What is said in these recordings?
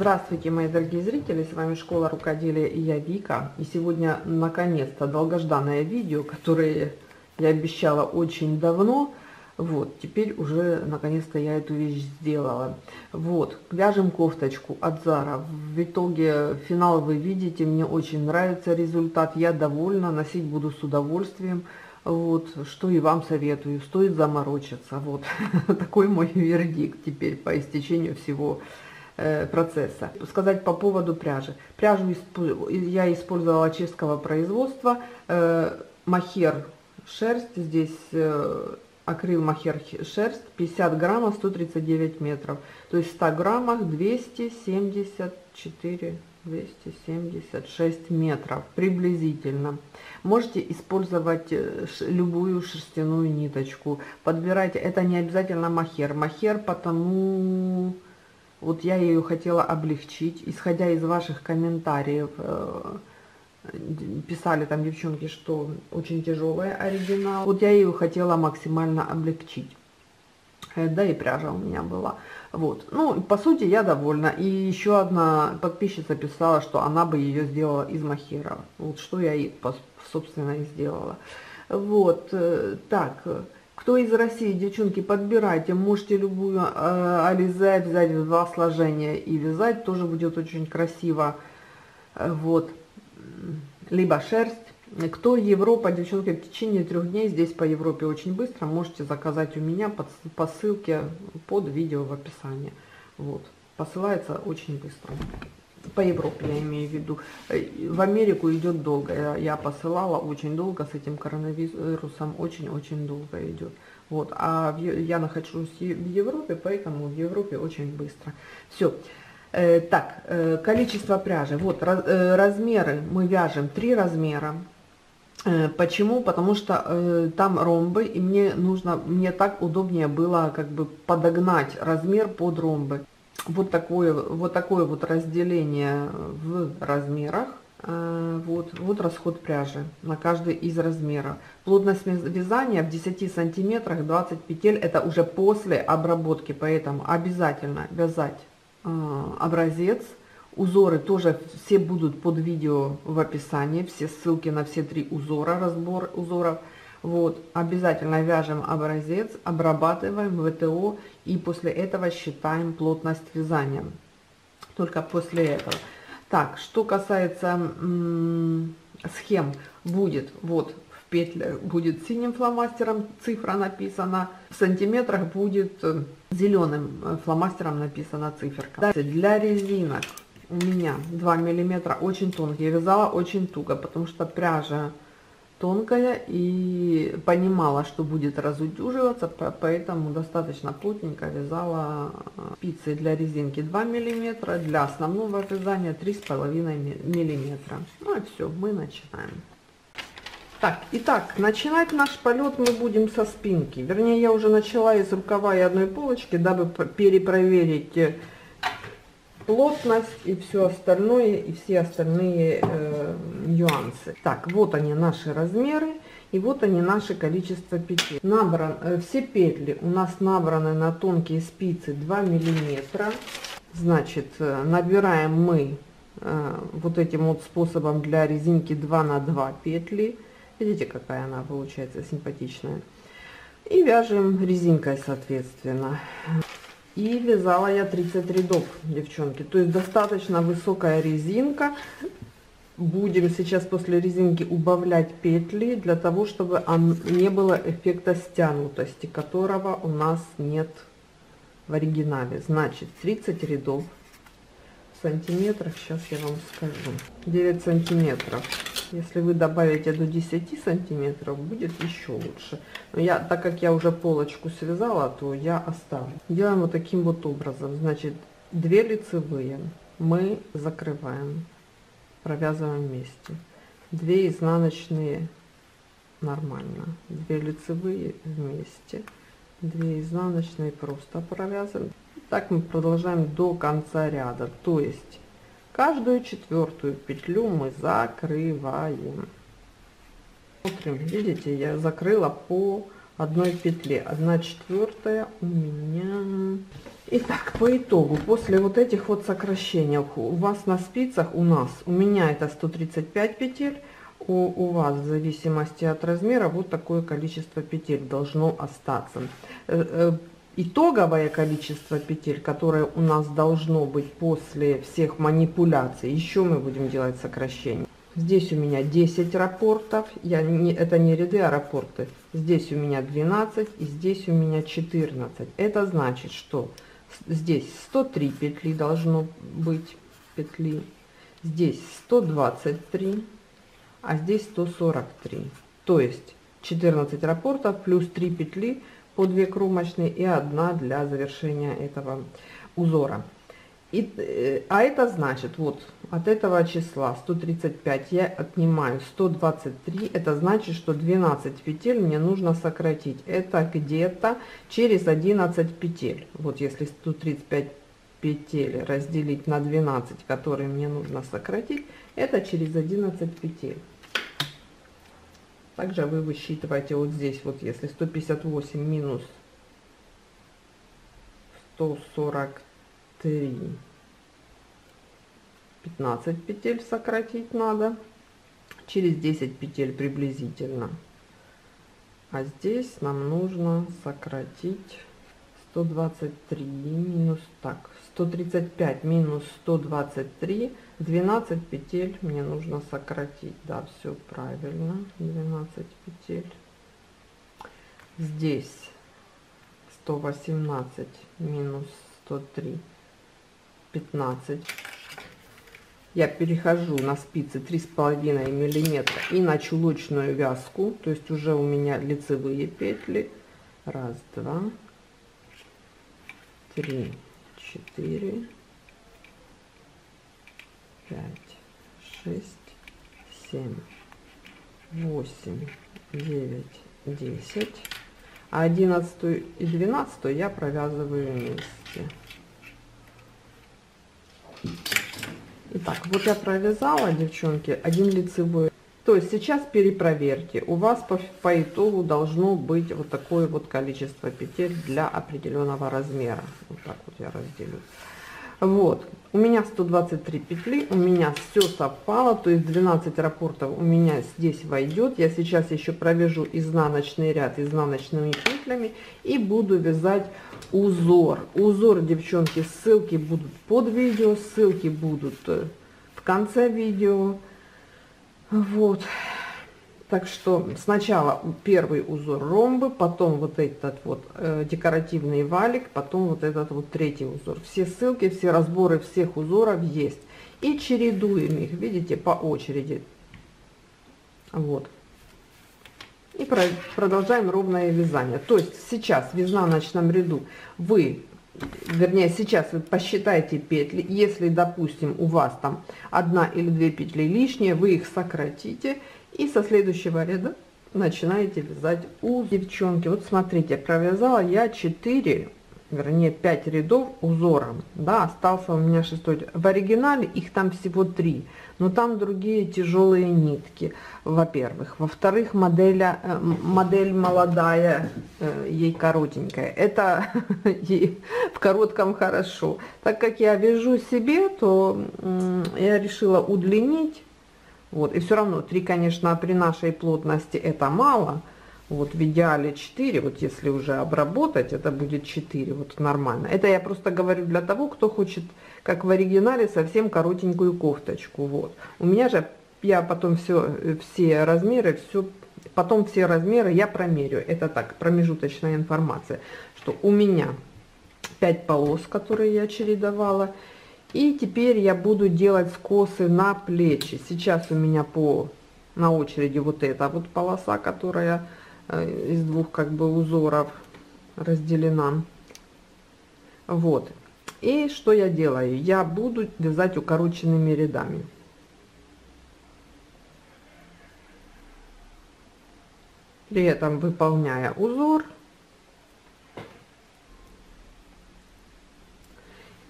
Здравствуйте, мои дорогие зрители, с вами Школа Рукоделия и я Вика. И сегодня, наконец-то, долгожданное видео, которое я обещала очень давно. Вот, теперь уже, наконец-то, я эту вещь сделала. Вот, вяжем кофточку от Зара. В итоге финал вы видите, мне очень нравится результат, я довольна, носить буду с удовольствием. Вот, что и вам советую, стоит заморочиться. Вот, такой мой вердикт теперь по истечению всего процесса. Сказать по поводу пряжи. Пряжу я использовала чешского производства. Махер шерсть, здесь акрил махер шерсть, 50 граммов, 139 метров. То есть в 100 граммах 276 метров приблизительно. Можете использовать любую шерстяную ниточку. Подбирайте, это не обязательно махер. Махер, потому... Вот я ее хотела облегчить, исходя из ваших комментариев, писали там девчонки, что очень тяжелая оригинал. Вот я ее хотела максимально облегчить, да и пряжа у меня была. Вот, ну, по сути, я довольна. И еще одна подписчица писала, что она бы ее сделала из махера. Вот что я и, собственно, и сделала. Вот, так... Кто из России, девчонки, подбирайте, можете любую ализе взять в два сложения и вязать, тоже будет очень красиво, вот, либо шерсть. Кто Европа, девчонки, в течение 3 дней, здесь по Европе очень быстро, можете заказать у меня по ссылке под видео в описании, вот, посылается очень быстро. По Европе я имею в виду. В Америку идет долго. Я посылала очень долго с этим коронавирусом. Очень-очень долго идет. Вот. А я нахожусь в Европе, поэтому в Европе очень быстро. Все. Так, количество пряжи. Вот, размеры мы вяжем 3 размера. Почему? Потому что там ромбы, и мне так удобнее было как бы подогнать размер под ромбы. Вот такое вот разделение в размерах. Вот расход пряжи на каждый из размеров. Плотность вязания в 10 сантиметрах 20 петель. Это уже после обработки, поэтому обязательно вязать образец. Узоры тоже все будут под видео в описании. Все ссылки на все 3 узора, разбор узоров. Вот, обязательно вяжем образец, обрабатываем ВТО и после этого считаем плотность вязания. Только после этого. Так, что касается схем, будет вот в петле будет синим фломастером цифра написана, в сантиметрах будет зеленым фломастером написана циферка. Дальше для резинок у меня 2 миллиметра, очень тонкий, вязала очень туго, потому что пряжа тонкая и понимала, что будет разутюживаться, поэтому достаточно плотненько вязала спицы для резинки 2 миллиметра, для основного вязания 3,5 миллиметра. Ну и все, мы начинаем. Так, итак, начинать наш полет мы будем со спинки. Вернее, я уже начала из рукава и одной полочки, дабы перепроверить плотность и все остальное, и все остальные нюансы. Так, вот они наши размеры, и вот они наше количество петель. Все петли у нас набраны на тонкие спицы 2 миллиметра. Значит, набираем мы вот этим вот способом для резинки 2 на 2 петли. Видите, какая она получается симпатичная. И вяжем резинкой, соответственно. И вязала я 30 рядов, девчонки, то есть достаточно высокая резинка. Будем сейчас после резинки убавлять петли, для того, чтобы не было эффекта стянутости, которого у нас нет в оригинале. Значит, 30 рядов в сантиметрах, сейчас я вам скажу, 9 сантиметров. Если вы добавите до 10 сантиметров, будет еще лучше. Но я, так как я уже полочку связала, то я оставлю. Делаем вот таким вот образом. Значит, 2 лицевые мы закрываем, провязываем вместе. 2 изнаночные нормально. 2 лицевые вместе. 2 изнаночные просто провязываем. Так мы продолжаем до конца ряда. То есть... Каждую 4-ю петлю мы закрываем. Смотрим, видите, я закрыла по одной петли, 1/4 у меня. Итак, по итогу, после вот этих вот сокращений, у вас на спицах, у меня это 135 петель, у вас в зависимости от размера вот такое количество петель должно остаться. Итоговое количество петель, которое у нас должно быть после всех манипуляций, еще мы будем делать сокращение. Здесь у меня 10 рапортов, это не ряды, а рапорты. Здесь у меня 12 и здесь у меня 14. Это значит, что здесь 103 петли должно быть, здесь 123, а здесь 143. То есть 14 рапортов плюс 3 петли по 2 кромочные и 1 для завершения этого узора. А это значит, вот от этого числа 135 я отнимаю 123, это значит, что 12 петель мне нужно сократить. Это где-то через 11 петель. Вот если 135 петель разделить на 12, которые мне нужно сократить, это через 11 петель. Также вы высчитываете вот здесь, вот если 158 минус 143. 15 петель сократить надо, через 10 петель приблизительно. А здесь нам нужно сократить 123 минус, так, 135 минус 123, 12 петель мне нужно сократить. Да, все правильно, 12 петель. Здесь 118 минус 103. 15. Я перехожу на спицы 3,5 миллиметра и на чулочную вязку, то есть уже у меня лицевые петли. 1, 2, 3, 4, 5, 6, 7, 8, 9, 10. А 11 и 12 я провязываю вместе. Итак, вот я провязала, девчонки, 1 лицевой. То есть сейчас перепроверьте. У вас по итогу должно быть вот такое вот количество петель для определенного размера. Вот так вот я разделю. Вот, у меня 123 петли, у меня все совпало, то есть 12 рапортов у меня здесь войдет. Я сейчас еще провяжу изнаночный ряд изнаночными петлями и буду вязать узор. Узор, девчонки, ссылки будут под видео, ссылки будут в конце видео. Вот, так что сначала первый узор ромбы, потом вот этот вот декоративный валик, потом вот этот вот третий узор. Все ссылки, все разборы всех узоров есть. И чередуем их, видите, по очереди. Вот. И продолжаем ровное вязание. То есть сейчас в изнаночном ряду вы... Вернее, сейчас вы посчитаете петли. Если, допустим, у вас там 1 или 2 петли лишние, вы их сократите и со следующего ряда начинаете вязать узор. Девчонки, вот смотрите, провязала я 5 рядов узором, да, остался у меня 6. В оригинале их там всего 3, но там другие тяжелые нитки, во-первых. Во-вторых, модель молодая, ей коротенькая, это ей в коротком хорошо. Так как я вяжу себе, то я решила удлинить, вот, и все равно 3, конечно, при нашей плотности это мало. Вот в идеале 4, вот если уже обработать, это будет 4, вот нормально. Это я просто говорю для того, кто хочет, как в оригинале, совсем коротенькую кофточку. Вот. У меня же, я потом все размеры я промерю. Это так, промежуточная информация, что у меня 5 полос, которые я чередовала. И теперь я буду делать скосы на плечи. Сейчас у меня на очереди вот эта вот полоса, которая... из 2 как бы узоров разделена. Вот. И что я делаю? Я буду вязать укороченными рядами. При этом выполняя узор.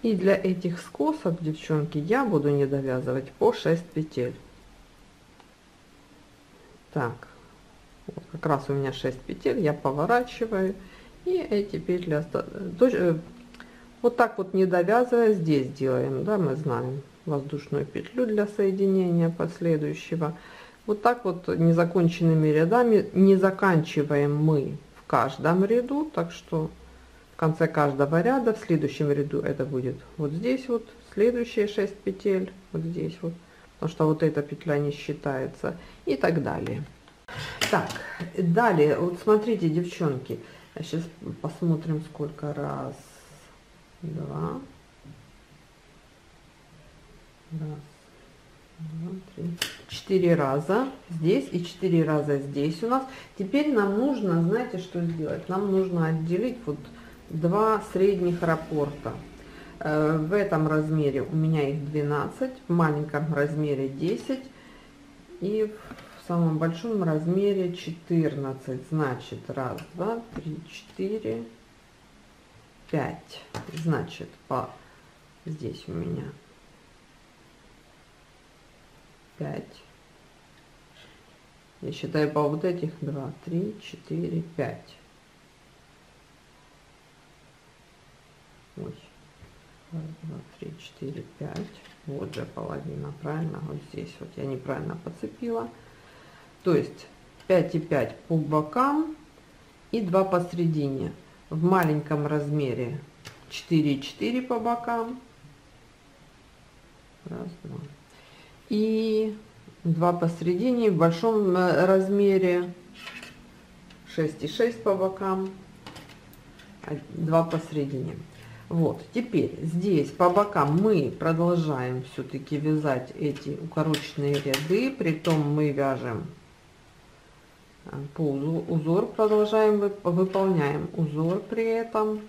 И для этих скосов, девчонки, я буду не довязывать по 6 петель. Так. Вот как раз у меня 6 петель, я поворачиваю, и эти петли вот так вот, не довязывая, здесь делаем, да, мы знаем, воздушную петлю для соединения последующего. Вот так вот незаконченными рядами, не заканчиваем мы в каждом ряду, так что в конце каждого ряда, в следующем ряду это будет вот здесь вот, следующие 6 петель, вот здесь вот, потому что вот эта петля не считается, и так далее. Так, далее, вот смотрите, девчонки, сейчас посмотрим, сколько раз, два, три, четыре раза здесь и 4 раза здесь у нас. Теперь нам нужно, знаете, что сделать? Нам нужно отделить вот 2 средних раппорта. В этом размере у меня их 12, в маленьком размере 10 и в самом большом размере 14. Значит, 1, 2, 3, 4, 5. Значит, здесь у меня 5. Я считаю по вот этих 2, 3, 4, 5. Ой. 1, 2, 3, 4, 5. Вот же половина, правильно? Вот здесь вот я неправильно подцепила. То есть 5 и 5 по бокам и 2 посредине. В маленьком размере 4 и 4 по бокам. Раз, два. И 2 посредине. В большом размере 6 и 6 по бокам. 2 посредине. Вот, теперь здесь по бокам мы продолжаем все-таки вязать эти укороченные ряды, притом мы вяжем по узор, продолжаем, выполняем узор при этом.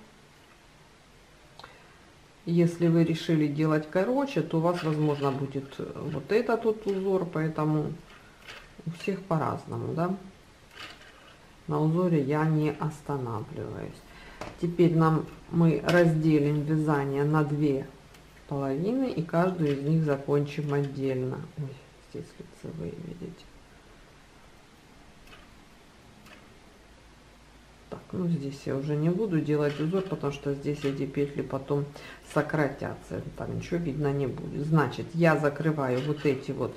Если вы решили делать короче, то у вас, возможно, будет вот этот вот узор, поэтому у всех по-разному, да. На узоре я не останавливаюсь. Теперь мы разделим вязание на 2 половины и каждую из них закончим отдельно. Ой, здесь лицевые, видите. Так, ну здесь я уже не буду делать узор, потому что здесь эти петли потом сократятся, там ничего видно не будет. Значит, я закрываю вот эти вот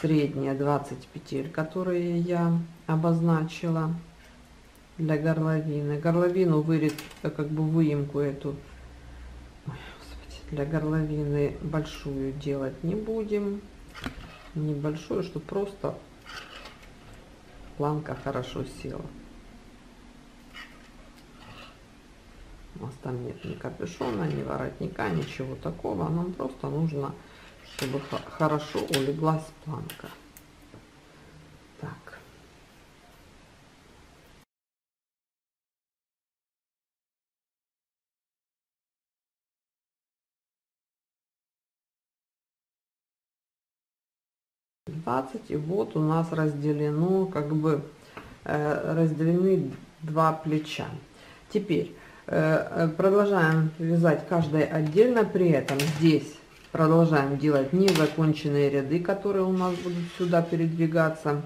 средние 20 петель, которые я обозначила для горловины. Горловину вырез, как бы выемку эту, ой, господи, для горловины большую делать не будем, небольшую, чтобы просто планка хорошо села. У нас там нет ни капюшона, ни воротника, ничего такого, нам просто нужно, чтобы хорошо улеглась планка. Так. И вот у нас разделено, как бы разделены 2 плеча. Теперь продолжаем вязать каждое отдельно, при этом здесь продолжаем делать незаконченные ряды, которые у нас будут сюда передвигаться,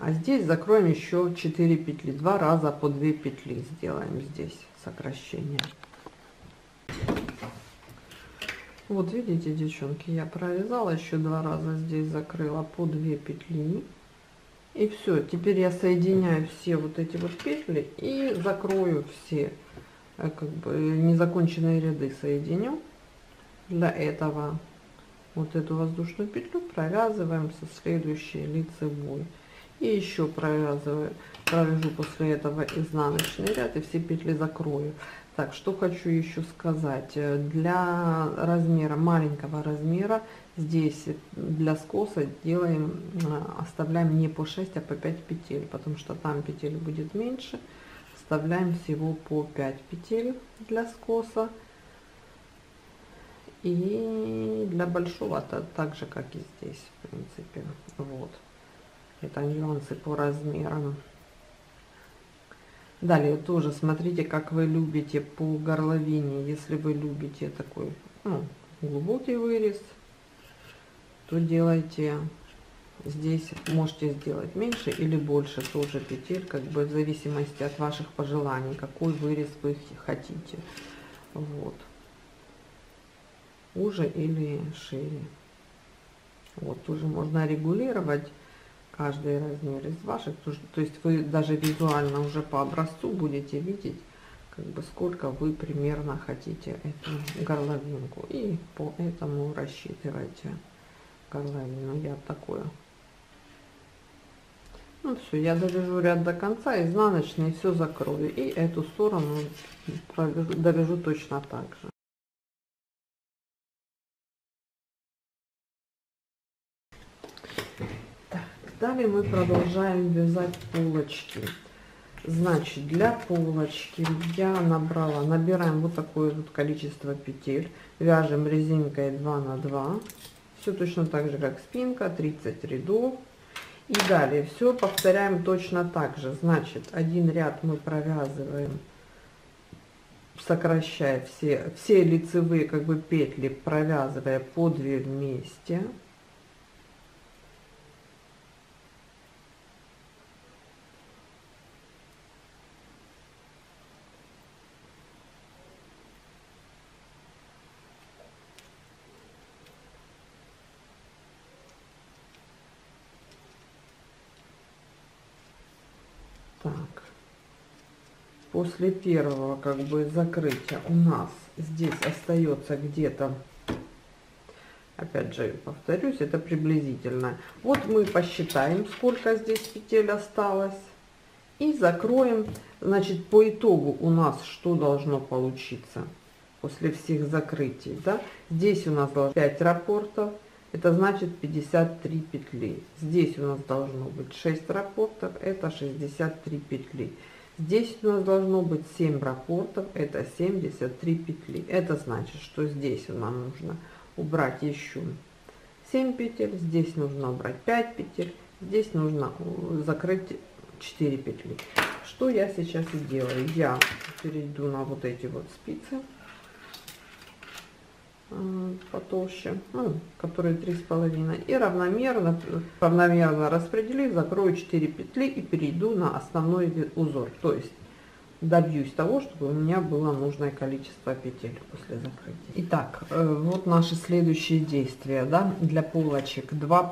а здесь закроем еще 4 петли, 2 раза по 2 петли сделаем здесь сокращение. Вот видите, девчонки, я провязала еще 2 раза, здесь закрыла по 2 петли. И все, теперь я соединяю все вот эти вот петли и закрою все, как бы, незаконченные ряды соединю. Для этого вот эту воздушную петлю провязываем со следующей лицевой. И еще провяжу после этого изнаночный ряд и все петли закрою. Так, что хочу еще сказать, для размера, маленького размера, здесь для скоса делаем, оставляем не по 6, а по 5 петель, потому что там петель будет меньше, оставляем всего по 5 петель для скоса, и для большого так же, как и здесь, в принципе, вот, это нюансы по размерам. Далее тоже смотрите, как вы любите по горловине. Если вы любите такой, ну, глубокий вырез, то делайте Здесь можете сделать меньше или больше тоже петель, как бы в зависимости от ваших пожеланий, какой вырез вы хотите. Вот. Уже или шире. Вот, тоже можно регулировать каждый размер из ваших. То есть вы даже визуально уже по образцу будете видеть, как бы сколько вы примерно хотите эту горловинку. И по этому рассчитывайте горловину. Я такое. Ну все, я довяжу ряд до конца, изнаночный, все закрою. И эту сторону довяжу точно так же. Далее мы продолжаем вязать полочки. Значит, для полочки я набираем вот такое вот количество петель, вяжем резинкой 2 на 2, все точно так же, как спинка, 30 рядов, и далее все повторяем точно так же. Значит, один ряд мы провязываем, сокращая все лицевые, как бы, петли, провязывая по 2 вместе. После первого, как бы, закрытия у нас здесь остается где-то, опять же повторюсь, это приблизительно. Вот мы посчитаем, сколько здесь петель осталось, и закроем. Значит, по итогу у нас что должно получиться после всех закрытий, да? Здесь у нас 5 рапортов, это значит 53 петли. Здесь у нас должно быть 6 рапортов, это 63 петли. Здесь у нас должно быть 7 рапортов, это 73 петли. Это значит, что здесь нам нужно убрать еще 7 петель, здесь нужно убрать 5 петель, здесь нужно закрыть 4 петли. Что я сейчас и делаю? Я перейду на вот эти вот спицы потолще, которые 3,5, и равномерно распределив, закрою 4 петли и перейду на основной узор, то есть добьюсь того, чтобы у меня было нужное количество петель после закрытия. Итак, вот наши следующие действия, да, для полочек. 2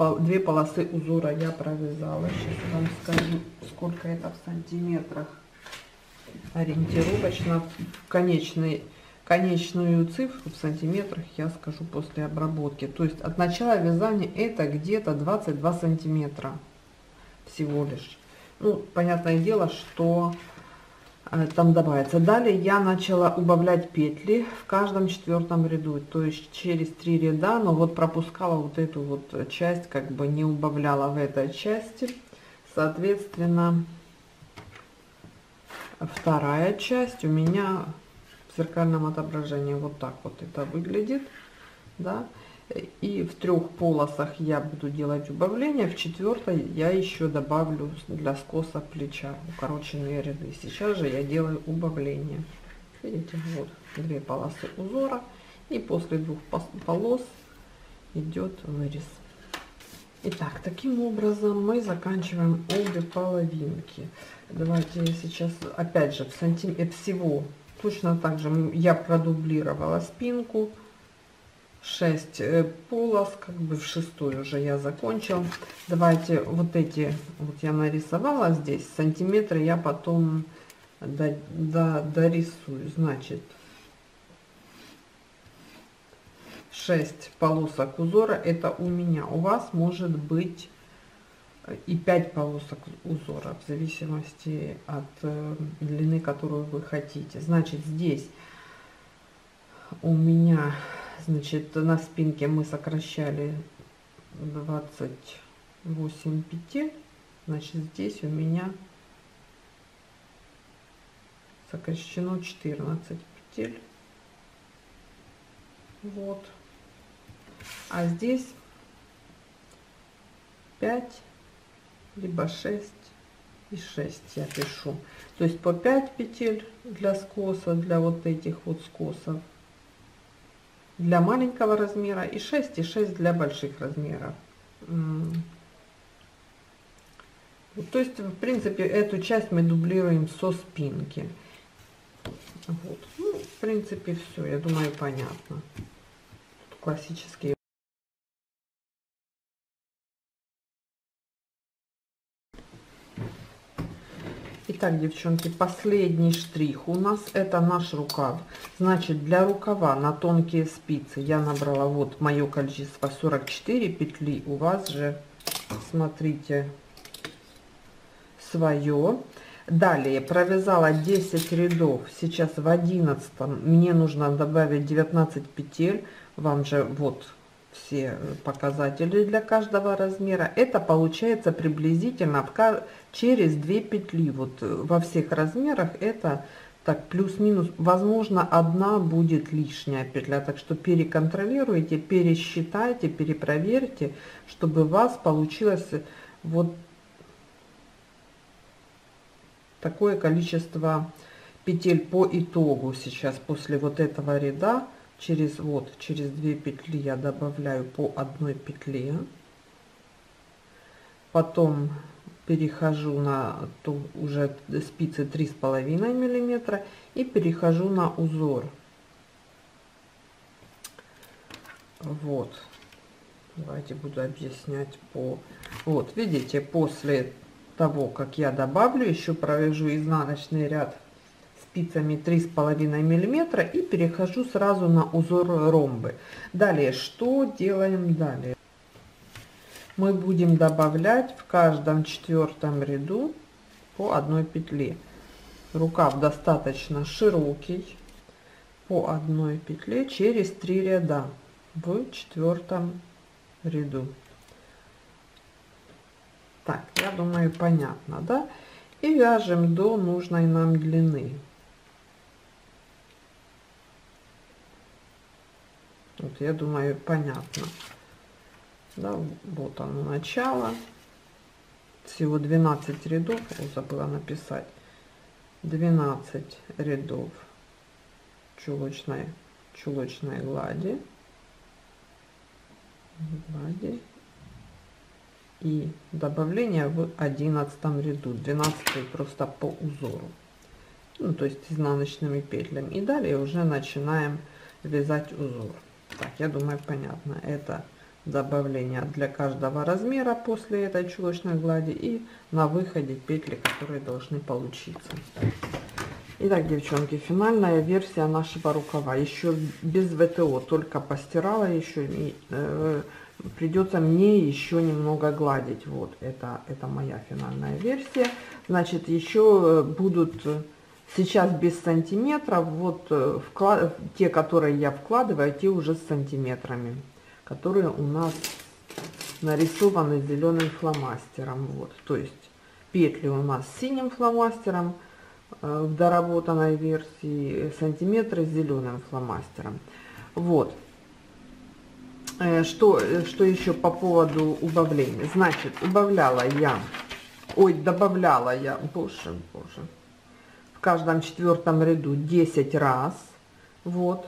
полосы узора я провязала, сейчас вам скажу, сколько это в сантиметрах ориентировочно. Конечную цифру в сантиметрах я скажу после обработки. То есть от начала вязания это где-то 22 сантиметра всего лишь. Ну, понятное дело, что там добавится. Далее я начала убавлять петли в каждом 4-м ряду, то есть через 3 ряда, но вот пропускала вот эту вот часть, как бы не убавляла в этой части. Соответственно, вторая часть у меня в зеркальном отображении вот так вот это выглядит, да. И в 3 полосах я буду делать убавление, в 4-й я еще добавлю для скоса плеча укороченные ряды. Сейчас же я делаю убавление. Видите, вот 2 полосы узора, и после 2 полос идет вырез. Итак, таким образом мы заканчиваем обе половинки. Давайте я сейчас опять же в сантиметр всего. Точно так же я продублировала спинку, 6 полос, как бы в 6-й уже я закончила. Давайте вот эти, вот я нарисовала здесь сантиметры, я потом дорисую. Значит, 6 полосок узора, это у меня, у вас может быть и 5 полосок узора в зависимости от длины, которую вы хотите. Значит, здесь у меня, значит, на спинке мы сокращали 28 петель, значит, здесь у меня сокращено 14 петель. Вот. А здесь 5 либо 6 и 6 я пишу, то есть по 5 петель для скоса, для вот этих вот скосов для маленького размера, и 6 для больших размеров То есть, в принципе, эту часть мы дублируем со спинки. Вот. Ну, в принципе, все, я думаю, понятно. Тут классические. Итак, девчонки, последний штрих у нас — это наш рукав. Значит, для рукава на тонкие спицы я набрала вот мое количество 44 петли. У вас же, смотрите, свое. Далее провязала 10 рядов. Сейчас в 11 мне нужно добавить 19 петель. Вам же вот все показатели для каждого размера. Это получается приблизительно через 2 петли. Вот во всех размерах это так плюс-минус. Возможно, одна будет лишняя петля. Так что переконтролируйте, пересчитайте, перепроверьте, чтобы у вас получилось вот такое количество петель по итогу. Сейчас после вот этого ряда через 2 петли я добавляю по 1 петле, потом перехожу на уже спицы 3,5 миллиметра и перехожу на узор. Вот, давайте буду объяснять по... Вот видите, после того, как я добавлю, еще провяжу изнаночный ряд спицами 3,5 миллиметра и перехожу сразу на узор ромбы. Далее, что делаем далее? Мы будем добавлять в каждом 4-м ряду по 1 петле. Рукав достаточно широкий, по 1 петле через 3 ряда в 4-м ряду. Так, я думаю, понятно, да? И вяжем до нужной нам длины. Вот, я думаю, понятно. Да, вот оно начало. Всего 12 рядов. О, забыла написать. 12 рядов чулочной глади. И добавление в 11-м ряду, 12-й просто по узору, ну, то есть изнаночными петлями. И далее уже начинаем вязать узор. Так, я думаю, понятно. Это добавление для каждого размера после этой чулочной глади и на выходе петли, которые должны получиться. Итак, девчонки, финальная версия нашего рукава. Еще без ВТО, только постирала еще. Придется мне еще немного гладить. Вот это моя финальная версия. Значит, еще будут сейчас без сантиметров. Вот те, которые я вкладываю, те уже с сантиметрами, которые у нас нарисованы зеленым фломастером. Вот, то есть петли у нас с синим фломастером в доработанной версии, сантиметры с зеленым фломастером. Вот. Что еще по поводу убавления? Значит, добавляла я, боже, в каждом 4-м ряду 10 раз, вот,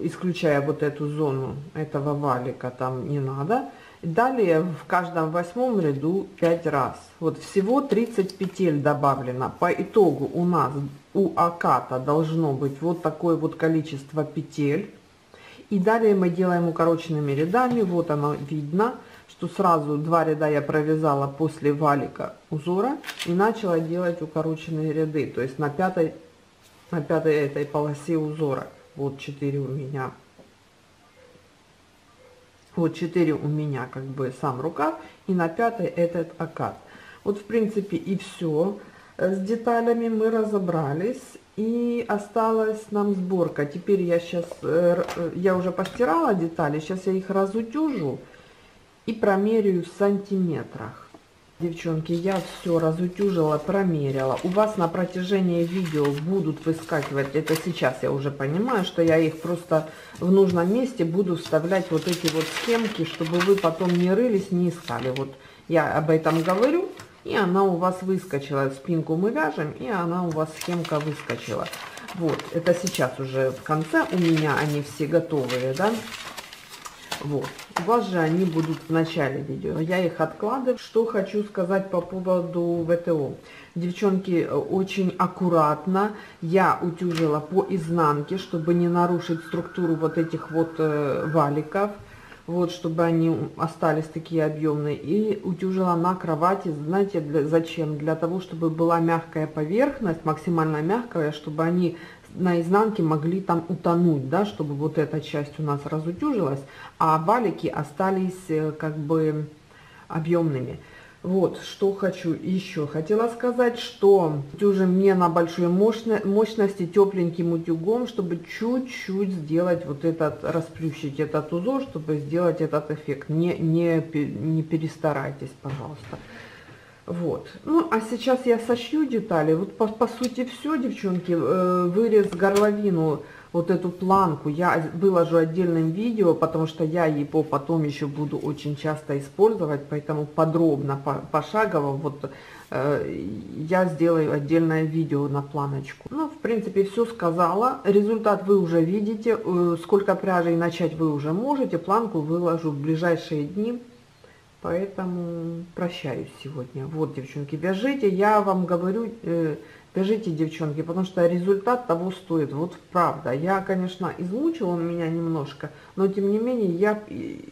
исключая вот эту зону этого валика, там не надо. Далее в каждом 8-м ряду 5 раз. Вот всего 30 петель добавлено. По итогу у нас у оката должно быть вот такое вот количество петель. И далее мы делаем укороченными рядами. Вот оно видно, что сразу 2 ряда я провязала после валика узора и начала делать укороченные ряды. То есть на пятой этой полосе узора. Вот 4 у меня. Вот 4 у меня как бы сам рукав. И на 5-й этот окат. Вот в принципе и все. С деталями мы разобрались. И осталась нам сборка. Теперь я уже постирала детали, сейчас я их разутюжу и промеряю в сантиметрах. Девчонки, я все разутюжила, промерила. У вас на протяжении видео будут выскакивать, это сейчас я уже понимаю, что я их просто в нужном месте буду вставлять, вот эти вот схемки, чтобы вы потом не рылись, не искали. Вот я об этом говорю. И она у вас выскочила. Спинку мы вяжем, и она у вас схемка выскочила. Вот, это сейчас уже в конце. У меня они все готовые, да. Вот. У вас же они будут в начале видео. Я их откладываю. Что хочу сказать по поводу ВТО. Девчонки, очень аккуратно я утюжила по изнанке, чтобы не нарушить структуру вот этих вот валиков. Вот, чтобы они остались такие объемные. И утюжила на кровати. Знаете, зачем? Для того, чтобы была мягкая поверхность, максимально мягкая, чтобы они на изнанке могли там утонуть, да, чтобы вот эта часть у нас разутюжилась, а валики остались как бы объемными. Вот, что хочу еще. Хотела сказать, что утюжим не на большой мощности, тепленьким утюгом, чтобы чуть-чуть сделать вот этот, расплющить этот узор, чтобы сделать этот эффект. Не перестарайтесь, пожалуйста. Вот. Ну, а сейчас я сошью детали. Вот по сути все, девчонки. Вырез горловину, вот эту планку, я выложу отдельным видео, потому что я его потом еще буду очень часто использовать, поэтому подробно, пошагово, вот я сделаю отдельное видео на планочку. Ну, в принципе, все сказала. Результат вы уже видите, сколько пряжей начать вы уже можете. Планку выложу в ближайшие дни. Поэтому прощаюсь сегодня. Вот, девчонки, вяжите, я вам говорю, вяжите, девчонки, потому что результат того стоит. Вот правда. Я, конечно, измучила он меня немножко, но тем не менее я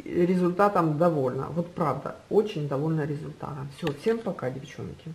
результатом довольна. Вот правда, очень довольна результатом. Все, всем пока, девчонки.